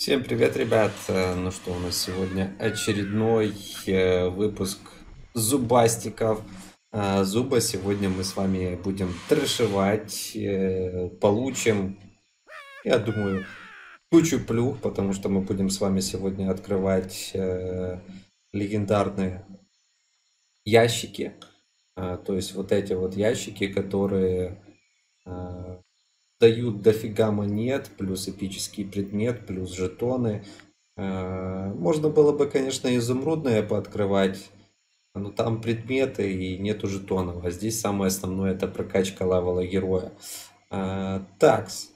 Всем привет, ребят! Ну что, у нас сегодня очередной выпуск зубастиков. Зуба, сегодня мы с вами будем трэшевать, получим, я думаю, кучу плюх, потому что мы будем с вами сегодня открывать легендарные ящики. То есть вот эти вот ящики, которые дают дофига монет, плюс эпический предмет, плюс жетоны. Можно было бы, конечно, изумрудное пооткрывать, но там предметы и нету жетонов. А здесь самое основное — это прокачка левела героя. Такс.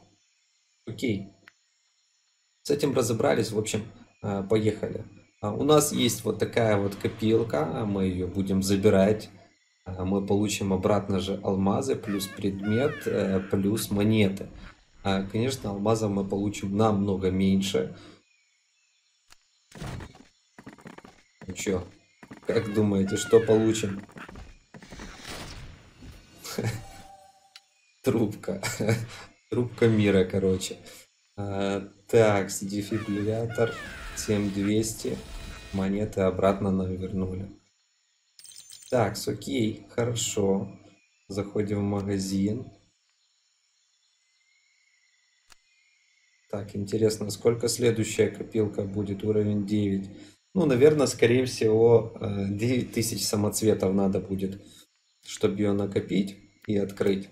Окей. С этим разобрались. В общем, поехали. У нас есть вот такая вот копилка. Мы ее будем забирать. Мы получим обратно же алмазы, плюс предмет, плюс монеты. Конечно, алмазов мы получим намного меньше. Ну чё, как думаете, что получим? Трубка. Трубка мира, короче. Так, дефибриллятор. 7200. Монеты обратно нам вернули. Так, окей, хорошо. Заходим в магазин. Так, интересно, сколько следующая копилка будет? Уровень 9. Ну, наверное, скорее всего, 9000 самоцветов надо будет, чтобы ее накопить и открыть.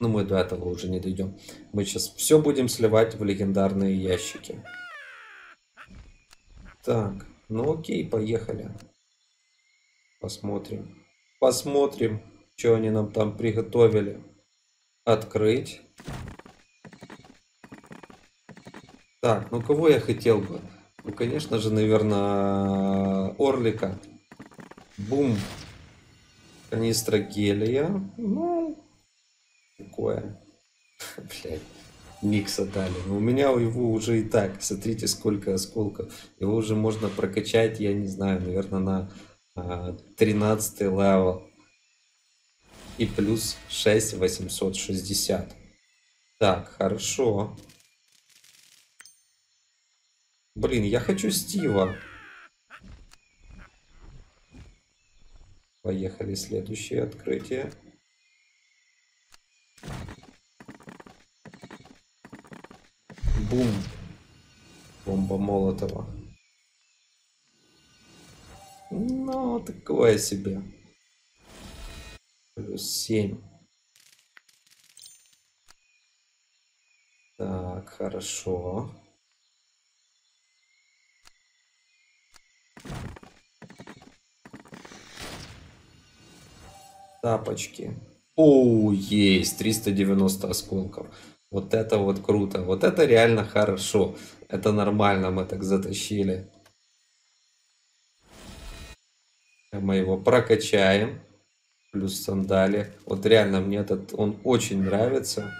Но мы до этого уже не дойдем. Мы сейчас все будем сливать в легендарные ящики. Так, ну окей, поехали. Посмотрим. Посмотрим, что они нам там приготовили. Открыть. Так, ну кого я хотел бы? Ну, конечно же, наверное, Орлика. Бум. Канистра гелия. Ну, такое. Блядь, микса дали. Но у меня его уже и так. Смотрите, сколько осколков. Его уже можно прокачать, я не знаю, наверное, на 13 левел и плюс 6860. Так, хорошо. Блин, я хочу Стива. Поехали, следующее открытие. Бум. Бомба Молотова. Ну, такое себе. Плюс 7. Так, хорошо. Тапочки. О, есть. 390 осколков. Вот это вот круто. Вот это реально хорошо. Это нормально, мы так затащили. Мы его прокачаем. Плюс сандали. Вот реально мне этот, он очень нравится.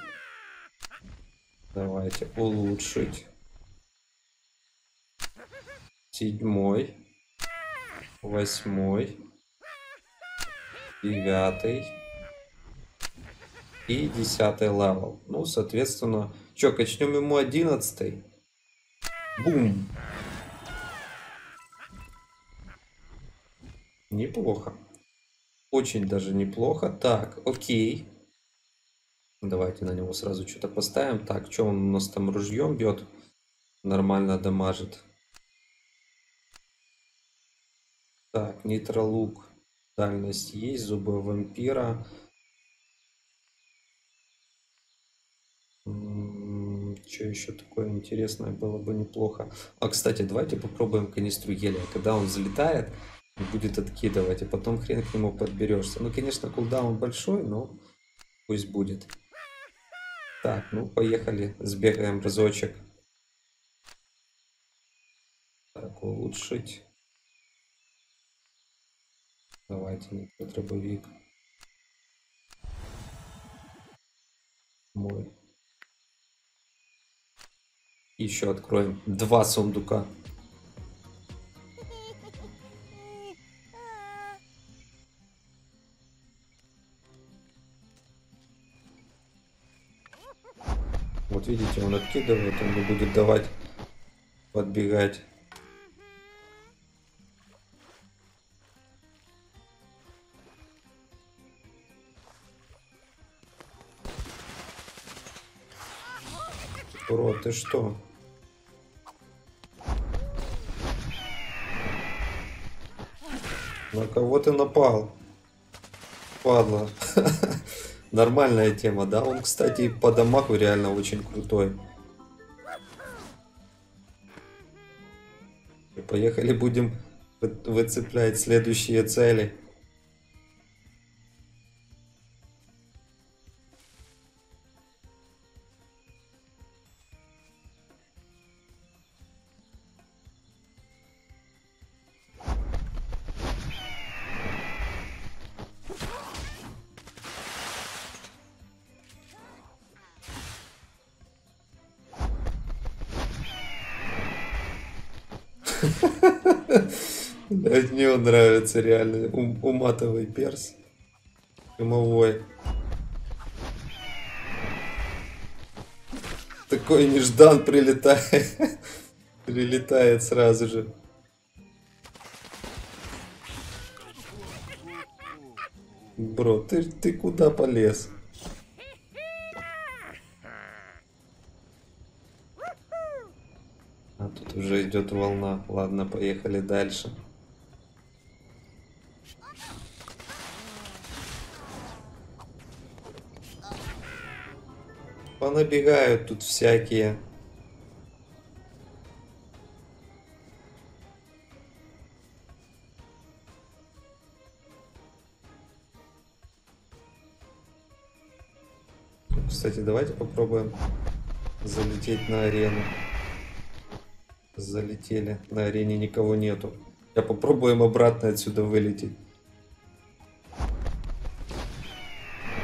Давайте улучшить. 7. 8. 9. И 10 левел. Ну, соответственно, чё, качнем ему 11. Бум. Неплохо. Очень даже неплохо. Так, окей. Давайте на него сразу что-то поставим. Так, что он у нас там ружьем бьет? Нормально дамажит. Так, нейтралук. Дальность есть. Зубы вампира. Что еще такое интересное было бы неплохо? А, кстати, давайте попробуем канистру гелия. Когда он залетает, будет откидывать, и потом хрен к нему подберешься. Ну, конечно, кулдаун большой, но пусть будет. Так, ну, поехали, сбегаем разочек. Так, улучшить. Давайте, не дробовик. Мой. Еще откроем 2 сундука. Видите, он откидывает, он не будет давать подбегать. Урод, ты что? На кого ты напал? Падла. Нормальная тема, да? Он, кстати, по дамагу реально очень крутой. И поехали, будем выцеплять следующие цели. Мне он нравится реально. Уматовый перс. Умовой. Такой неждан прилетает. Прилетает сразу же. Бро, ты куда полез? А тут уже идет волна. Ладно, поехали дальше. Понабегают тут всякие. Кстати, давайте попробуем залететь на арену. Залетели. На арене никого нету. Я попробуем обратно отсюда вылететь.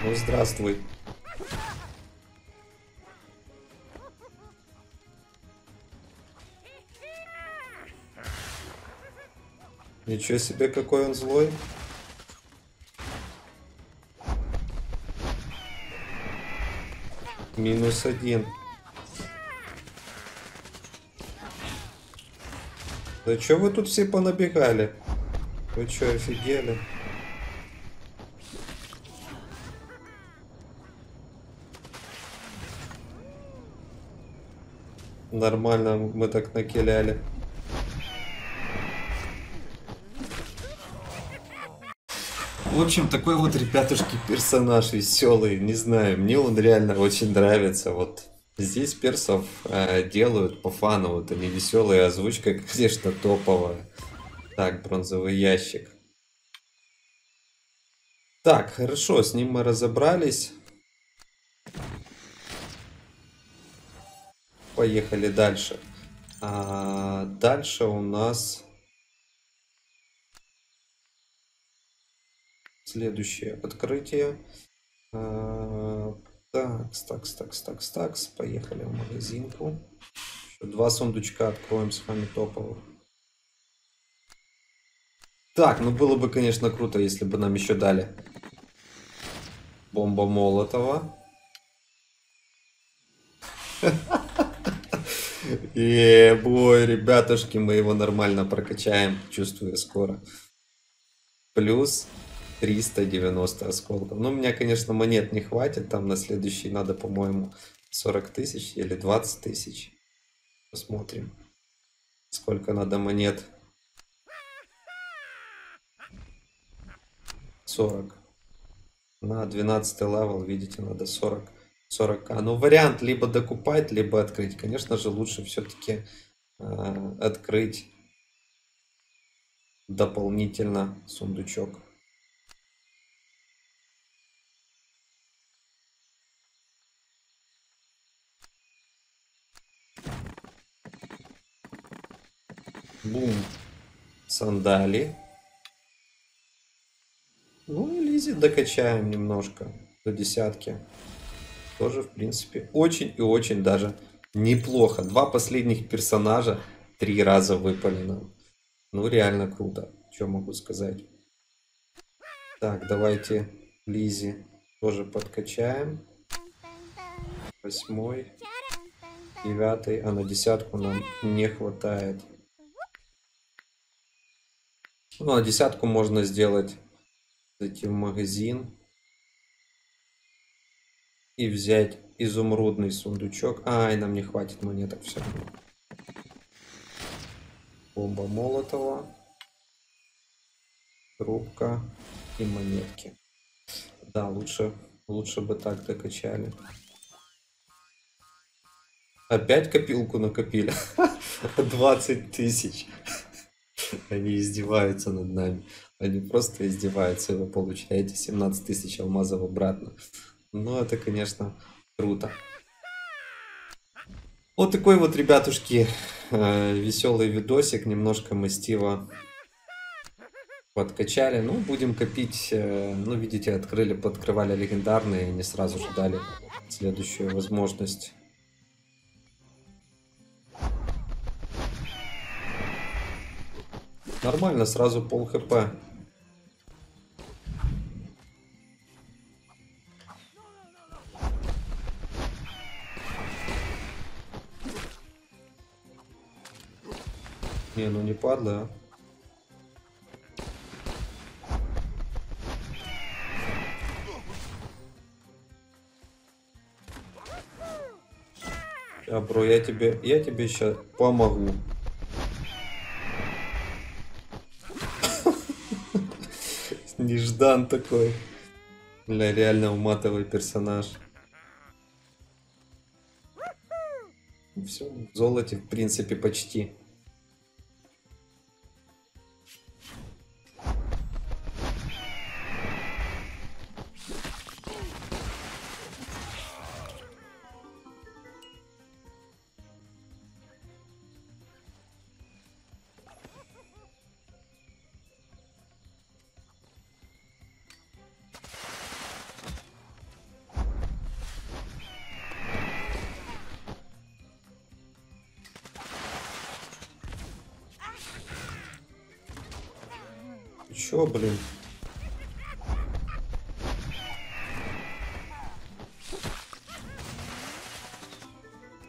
Ну, здравствуй. Ничего себе, какой он злой. -1. Да чё вы тут все понабегали? Вы чё, офигели? Нормально мы так накиляли. В общем, такой вот, ребятушки, персонаж веселый, не знаю, мне он реально очень нравится. Вот здесь персов делают по фану, вот они веселые, озвучка, конечно, топовая. Так, бронзовый ящик. Так, хорошо, с ним мы разобрались. Поехали дальше. Дальше у нас... Следующее открытие. Такс. Поехали в магазинку. Еще 2 сундучка откроем с вами топовых. Так, ну было бы, конечно, круто, если бы нам еще дали бомба Молотова. Бой, ребятушки, мы его нормально прокачаем, чувствую, скоро. Плюс 390 осколков. Но у меня, конечно, монет не хватит. Там на следующий надо, по-моему, 40 тысяч или 20 тысяч. Посмотрим, сколько надо монет. 40. На 12 левел, видите, надо 40. 40. Ну, вариант либо докупать, либо открыть. Конечно же, лучше все-таки открыть дополнительно сундучок. Бум. Сандали. Ну и Лизи докачаем немножко. До 10. Тоже, в принципе, очень и очень даже неплохо. 2 последних персонажа 3 раза выпали нам. Ну, реально круто. Что могу сказать. Так, давайте Лизи тоже подкачаем. 8. 9, а на 10 нам не хватает. Ну, а 10 можно сделать, зайти в магазин и взять изумрудный сундучок. Ай, нам не хватит монеток все равно. Бомба Молотова, трубка и монетки. Да, лучше бы так докачали. Опять копилку накопили. 20 тысяч. Они издеваются над нами. Они просто издеваются. И вы получаете 17 тысяч алмазов обратно. Ну, это, конечно, круто. Вот такой вот, ребятушки, веселый видосик. Немножко мастива подкачали. Ну, будем копить. Ну, видите, подкрывали легендарные. И не сразу же дали следующую возможность. Нормально, сразу пол хп. Не, ну не падла, а. А, бро, я тебе сейчас помогу. Неждан такой. Бля, реально уматовый персонаж. Все, в золоте, в принципе, почти. Чё, блин?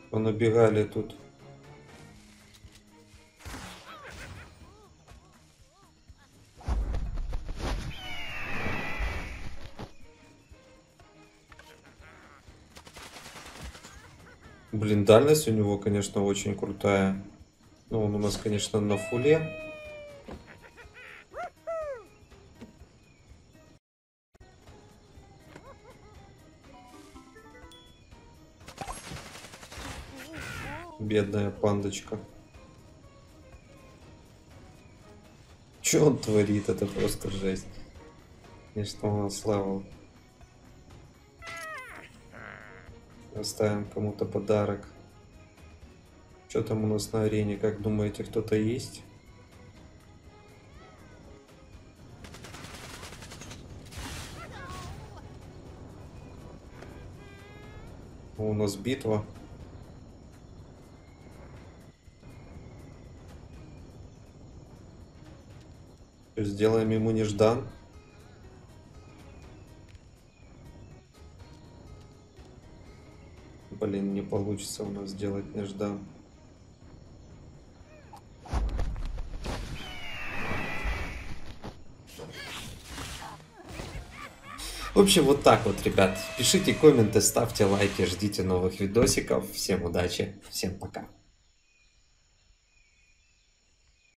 Понабегали тут. Блин, дальность у него, конечно, очень крутая. Ну, он у нас, конечно, на фуле. Бедная пандочка. Че он творит? Это просто жесть. Конечно, он нас лавал. Оставим кому-то подарок. Что там у нас на арене? Как думаете, кто-то есть? У нас битва. Сделаем ему неждан. Блин, не получится у нас сделать неждан. В общем, вот так вот, ребят. Пишите комменты, ставьте лайки, ждите новых видосиков. Всем удачи, всем пока.